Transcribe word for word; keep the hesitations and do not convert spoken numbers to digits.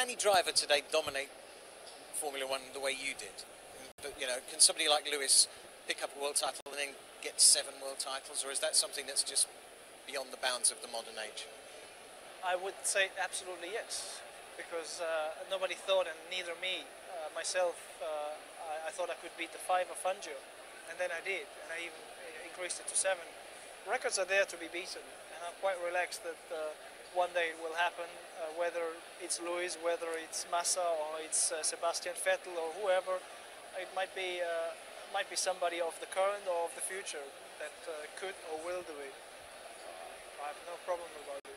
any driver today dominate Formula One the way you did? But, you know, can somebody like Lewis pick up a world title and then get seven world titles, or is that something that's just beyond the bounds of the modern age? I would say absolutely yes, because uh, nobody thought, and neither me, uh, myself, uh, I, I thought I could beat the five of Fangio, and then I did, and I even increased it to seven. Records are there to be beaten, and I'm quite relaxed that uh, one day it will happen, uh, whether it's Lewis, whether it's Massa, or it's uh, Sebastian Vettel, or whoever. It might be, uh, might be somebody of the current or of the future that uh, could or will do it. I have no problem about it.